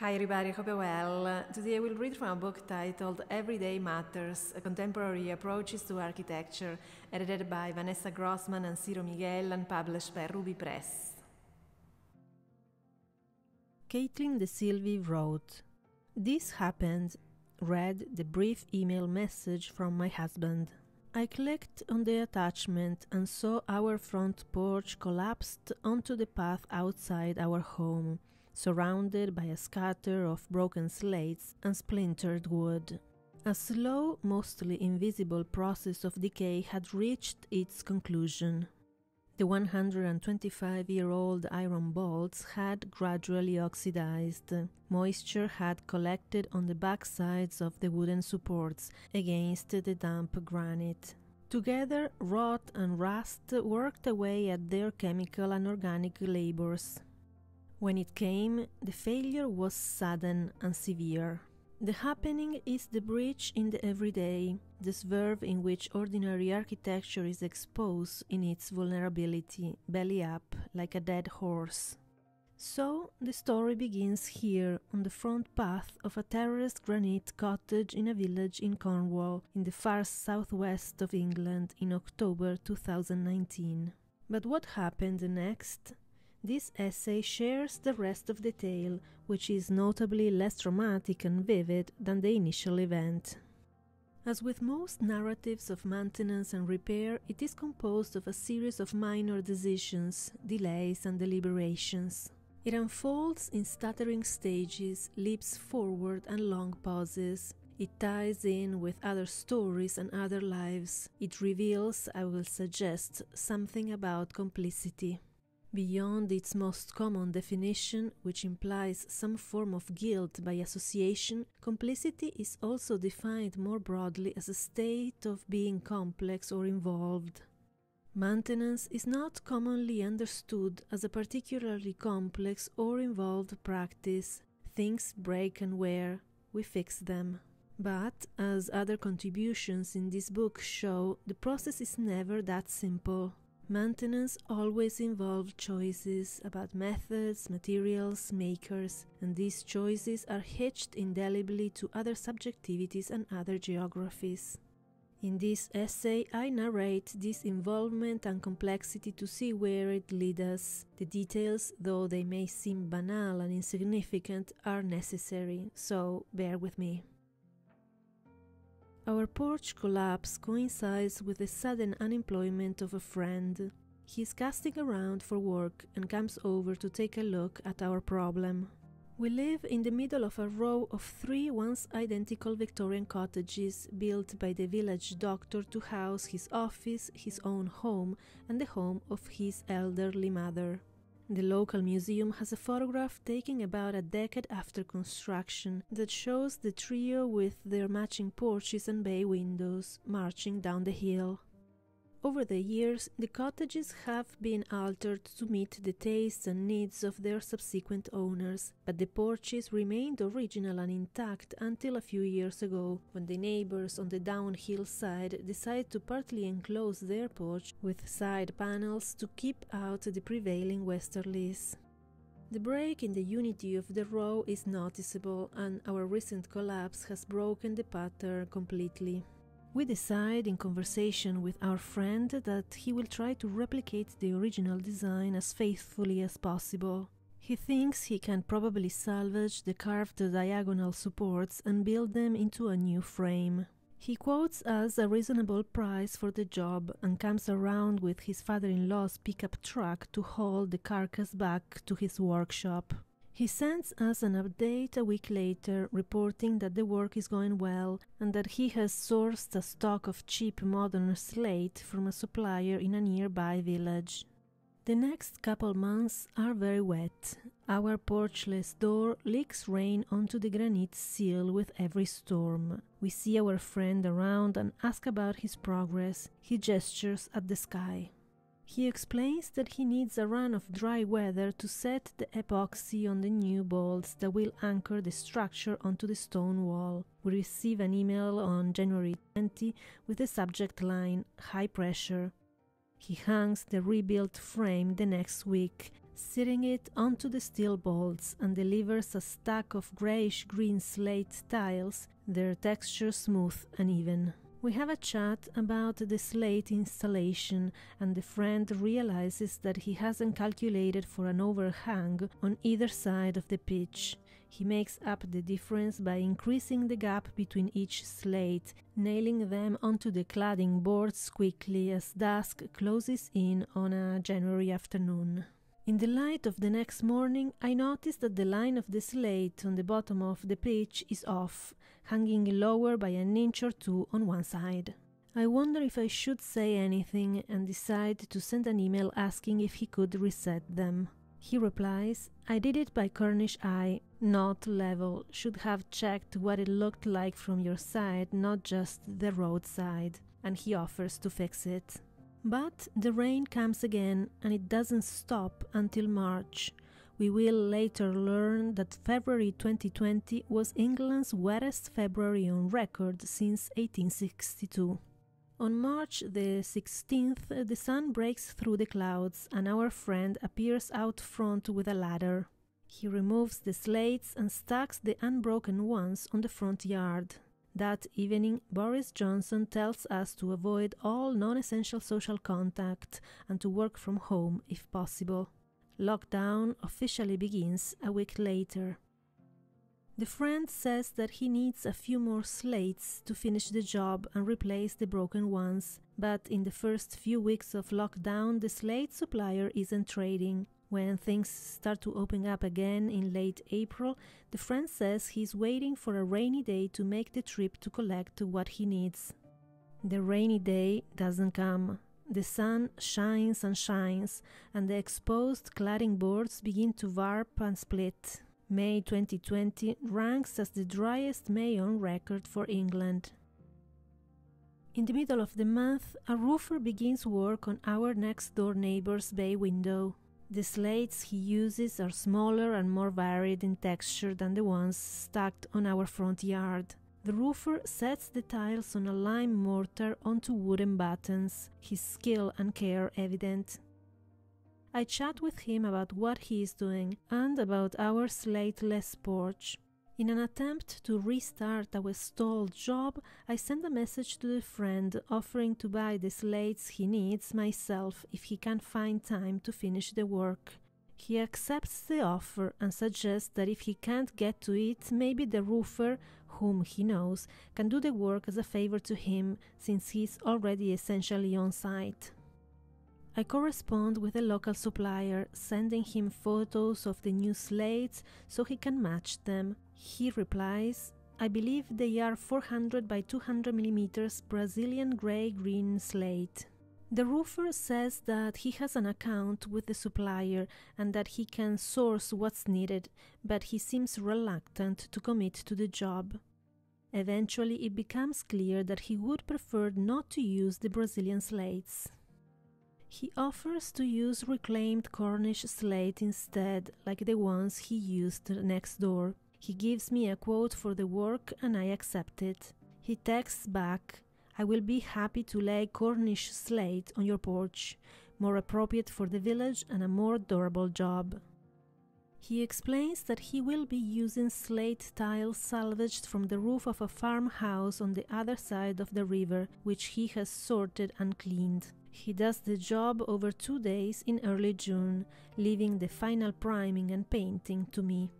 Hi everybody, hope you're well. Today I will read from a book titled Everyday Matters, A Contemporary Approaches to Architecture, edited by Vanessa Grossman and Ciro Miguel and published by Ruby Press. Caitlin DeSilvey wrote, "This happened," read the brief email message from my husband. I clicked on the attachment and saw our front porch collapsed onto the path outside our home, surrounded by a scatter of broken slates and splintered wood. A slow, mostly invisible process of decay had reached its conclusion. The 125-year-old iron bolts had gradually oxidized. Moisture had collected on the backsides of the wooden supports against the damp granite. Together, rot and rust worked away at their chemical and organic labors. When it came, the failure was sudden and severe. The happening is the breach in the everyday, the swerve in which ordinary architecture is exposed in its vulnerability, belly up, like a dead horse. So, the story begins here, on the front path of a terraced granite cottage in a village in Cornwall, in the far southwest of England, in October 2019. But what happened next? This essay shares the rest of the tale, which is notably less dramatic and vivid than the initial event. As with most narratives of maintenance and repair, it is composed of a series of minor decisions, delays and deliberations. It unfolds in stuttering stages, leaps forward and long pauses. It ties in with other stories and other lives. It reveals, I will suggest, something about complicity. Beyond its most common definition, which implies some form of guilt by association, complicity is also defined more broadly as a state of being complex or involved. Maintenance is not commonly understood as a particularly complex or involved practice. Things break and wear, we fix them. But, as other contributions in this book show, the process is never that simple. Maintenance always involves choices about methods, materials, makers, and these choices are hitched indelibly to other subjectivities and other geographies. In this essay, I narrate this involvement and complexity to see where it leads us. The details, though they may seem banal and insignificant, are necessary, so bear with me. Our porch collapse coincides with the sudden unemployment of a friend. He is casting around for work and comes over to take a look at our problem. We live in the middle of a row of three once identical Victorian cottages built by the village doctor to house his office, his own home, and the home of his elderly mother. The local museum has a photograph taken about a decade after construction that shows the trio with their matching porches and bay windows marching down the hill. Over the years, the cottages have been altered to meet the tastes and needs of their subsequent owners, but the porches remained original and intact until a few years ago, when the neighbors on the downhill side decided to partly enclose their porch with side panels to keep out the prevailing westerlies. The break in the unity of the row is noticeable, and our recent collapse has broken the pattern completely. We decide in conversation with our friend that he will try to replicate the original design as faithfully as possible. He thinks he can probably salvage the carved diagonal supports and build them into a new frame. He quotes us a reasonable price for the job and comes around with his father-in-law's pickup truck to haul the carcass back to his workshop. He sends us an update a week later, reporting that the work is going well and that he has sourced a stock of cheap modern slate from a supplier in a nearby village. The next couple months are very wet. Our porchless door leaks rain onto the granite sill with every storm. We see our friend around and ask about his progress. He gestures at the sky. He explains that he needs a run of dry weather to set the epoxy on the new bolts that will anchor the structure onto the stone wall. We receive an email on January 20 with the subject line, "High pressure." He hangs the rebuilt frame the next week, sitting it onto the steel bolts, and delivers a stack of grayish-green slate tiles, their texture smooth and even. We have a chat about the slate installation, and the friend realizes that he hasn't calculated for an overhang on either side of the pitch. He makes up the difference by increasing the gap between each slate, nailing them onto the cladding boards quickly as dusk closes in on a January afternoon. In the light of the next morning, I notice that the line of the slate on the bottom of the pitch is off, hanging lower by an inch or two on one side. I wonder if I should say anything and decide to send an email asking if he could reset them. He replies, "I did it by Cornish eye, not level, should have checked what it looked like from your side, not just the roadside," and he offers to fix it. But the rain comes again, and it doesn't stop until March. We will later learn that February 2020 was England's wettest February on record since 1862. On March the 16th, the sun breaks through the clouds, and our friend appears out front with a ladder. He removes the slates and stacks the unbroken ones on the front yard. That evening, Boris Johnson tells us to avoid all non-essential social contact and to work from home if possible. Lockdown officially begins a week later. The friend says that he needs a few more slates to finish the job and replace the broken ones, but in the first few weeks of lockdown the slate supplier isn't trading. When things start to open up again in late April, the friend says he's waiting for a rainy day to make the trip to collect what he needs. The rainy day doesn't come. The sun shines and shines, and the exposed cladding boards begin to warp and split. May 2020 ranks as the driest May on record for England. In the middle of the month, a roofer begins work on our next-door neighbor's bay window. The slates he uses are smaller and more varied in texture than the ones stacked on our front yard. The roofer sets the tiles on a lime mortar onto wooden battens, his skill and care evident. I chat with him about what he is doing and about our slateless porch. In an attempt to restart our stalled job, I send a message to the friend offering to buy the slates he needs myself if he can find time to finish the work. He accepts the offer and suggests that if he can't get to it, maybe the roofer, whom he knows, can do the work as a favor to him, since he's already essentially on site. I correspond with a local supplier, sending him photos of the new slates so he can match them. He replies, "I believe they are 400 by 200 mm Brazilian grey-green slate." The roofer says that he has an account with the supplier and that he can source what's needed, but he seems reluctant to commit to the job. Eventually, it becomes clear that he would prefer not to use the Brazilian slates. He offers to use reclaimed Cornish slate instead, like the ones he used next door. He gives me a quote for the work and I accept it. He texts back, "I will be happy to lay Cornish slate on your porch, more appropriate for the village and a more durable job." He explains that he will be using slate tiles salvaged from the roof of a farmhouse on the other side of the river, which he has sorted and cleaned. He does the job over 2 days in early June, leaving the final priming and painting to me.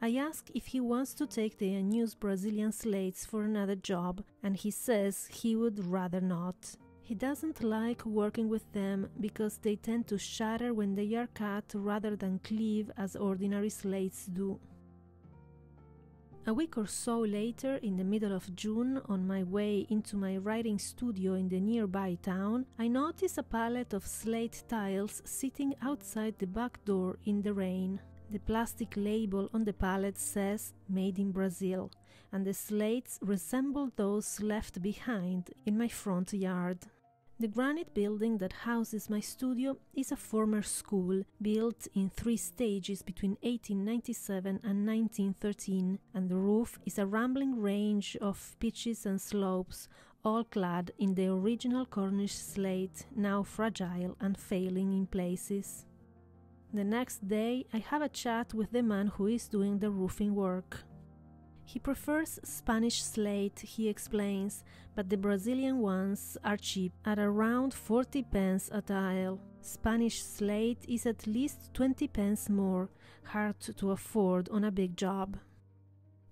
I ask if he wants to take the unused Brazilian slates for another job, and he says he would rather not. He doesn't like working with them because they tend to shatter when they are cut rather than cleave as ordinary slates do. A week or so later, in the middle of June, on my way into my writing studio in the nearby town, I notice a pallet of slate tiles sitting outside the back door in the rain. The plastic label on the pallet says "Made in Brazil," and the slates resemble those left behind in my front yard. The granite building that houses my studio is a former school, built in 3 stages between 1897 and 1913, and the roof is a rambling range of pitches and slopes, all clad in the original Cornish slate, now fragile and failing in places. The next day, I have a chat with the man who is doing the roofing work. He prefers Spanish slate, he explains, but the Brazilian ones are cheap, at around 40 pence a tile. Spanish slate is at least 20 pence more, hard to afford on a big job.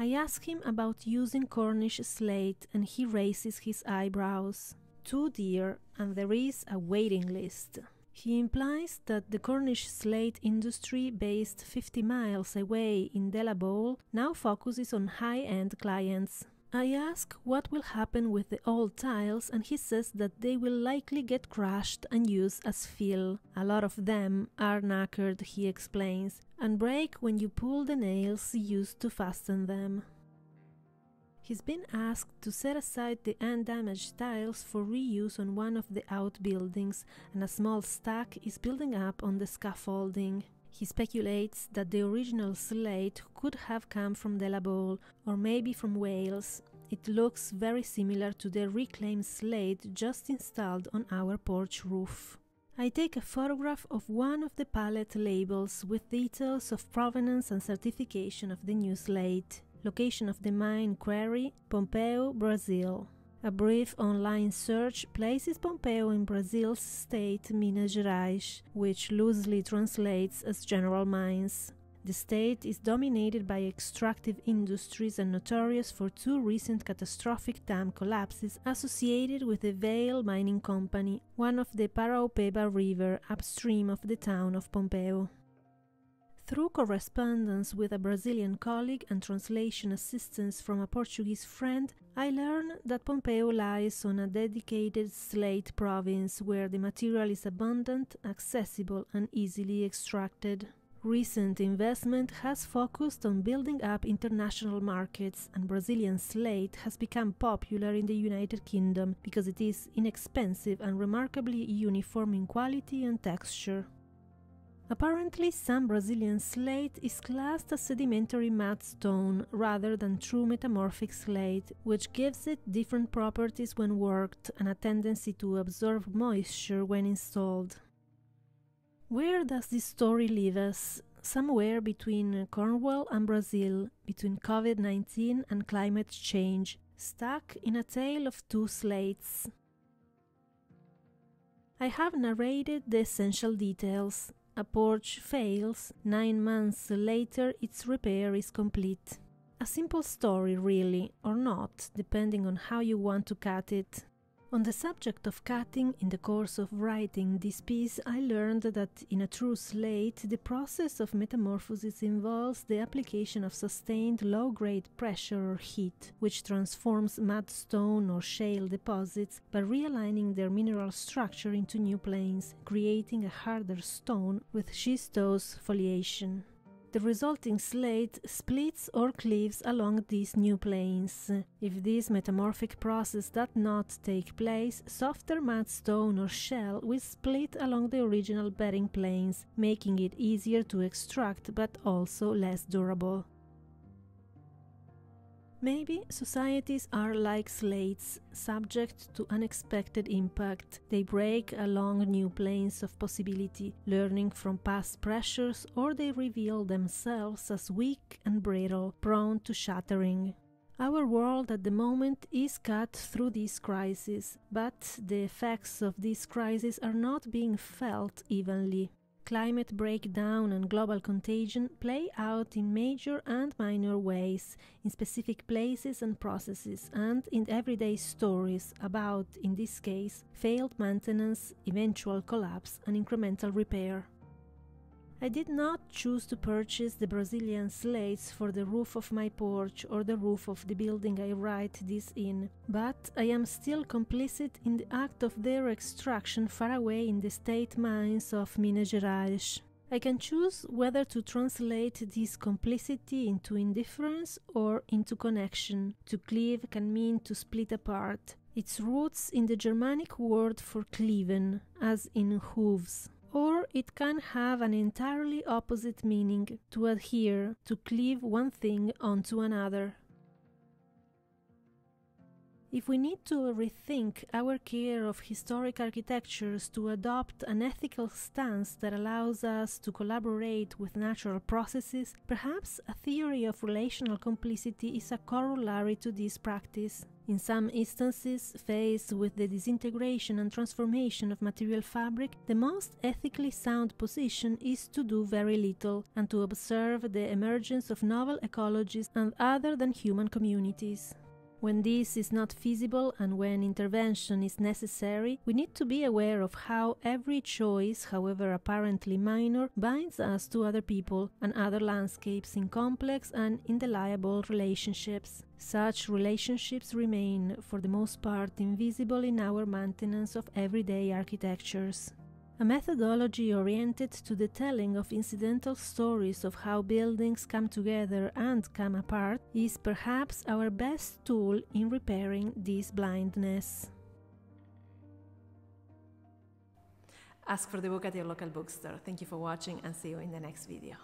I ask him about using Cornish slate and he raises his eyebrows. Too dear, and there is a waiting list. He implies that the Cornish slate industry, based 50 miles away in Delabole, now focuses on high-end clients. I ask what will happen with the old tiles and he says that they will likely get crushed and used as fill. A lot of them are knackered, he explains, and break when you pull the nails used to fasten them. He's been asked to set aside the undamaged tiles for reuse on one of the outbuildings, and a small stack is building up on the scaffolding. He speculates that the original slate could have come from Delabole, or maybe from Wales. It looks very similar to the reclaimed slate just installed on our porch roof. I take a photograph of one of the pallet labels with details of provenance and certification of the new slate. Location of the mine query, Pompéu, Brazil. A brief online search places Pompéu in Brazil's state Minas Gerais, which loosely translates as General Mines. The state is dominated by extractive industries and notorious for two recent catastrophic dam collapses associated with the Vale Mining Company, one of the Paraopeba River upstream of the town of Pompéu. Through correspondence with a Brazilian colleague and translation assistance from a Portuguese friend, I learn that Pompéu lies on a dedicated slate province where the material is abundant, accessible and easily extracted. Recent investment has focused on building up international markets, and Brazilian slate has become popular in the United Kingdom because it is inexpensive and remarkably uniform in quality and texture. Apparently, some Brazilian slate is classed as sedimentary mudstone rather than true metamorphic slate, which gives it different properties when worked and a tendency to absorb moisture when installed. Where does this story leave us? Somewhere between Cornwall and Brazil, between COVID-19 and climate change, stuck in a tale of two slates. I have narrated the essential details. A porch fails, 9 months later its repair is complete. A simple story really, or not, depending on how you want to cut it. On the subject of cutting, in the course of writing this piece, I learned that in a true slate, the process of metamorphosis involves the application of sustained low-grade pressure or heat, which transforms mudstone or shale deposits by realigning their mineral structure into new planes, creating a harder stone with schistose foliation. The resulting slate splits or cleaves along these new planes. If this metamorphic process does not take place, softer mudstone or shell will split along the original bedding planes, making it easier to extract but also less durable. Maybe societies are like slates, subject to unexpected impact. They break along new planes of possibility, learning from past pressures, or they reveal themselves as weak and brittle, prone to shattering. Our world at the moment is cut through this crisis, but the effects of this crisis are not being felt evenly. Climate breakdown and global contagion play out in major and minor ways, in specific places and processes, and in everyday stories about, in this case, failed maintenance, eventual collapse, and incremental repair. I did not choose to purchase the Brazilian slates for the roof of my porch or the roof of the building I write this in, but I am still complicit in the act of their extraction far away in the state mines of Minas Gerais. I can choose whether to translate this complicity into indifference or into connection. To cleave can mean to split apart. Its roots in the Germanic word for cleaven, as in hooves. Or it can have an entirely opposite meaning, to adhere, to cleave one thing onto another. If we need to rethink our care of historic architectures to adopt an ethical stance that allows us to collaborate with natural processes, perhaps a theory of relational complicity is a corollary to this practice. In some instances, faced with the disintegration and transformation of material fabric, the most ethically sound position is to do very little and to observe the emergence of novel ecologies and other than human communities. When this is not feasible and when intervention is necessary, we need to be aware of how every choice, however apparently minor, binds us to other people and other landscapes in complex and indelible relationships. Such relationships remain, for the most part, invisible in our maintenance of everyday architectures. A methodology oriented to the telling of incidental stories of how buildings come together and come apart is perhaps our best tool in repairing this blindness. Ask for the book at your local bookstore. Thank you for watching and see you in the next video.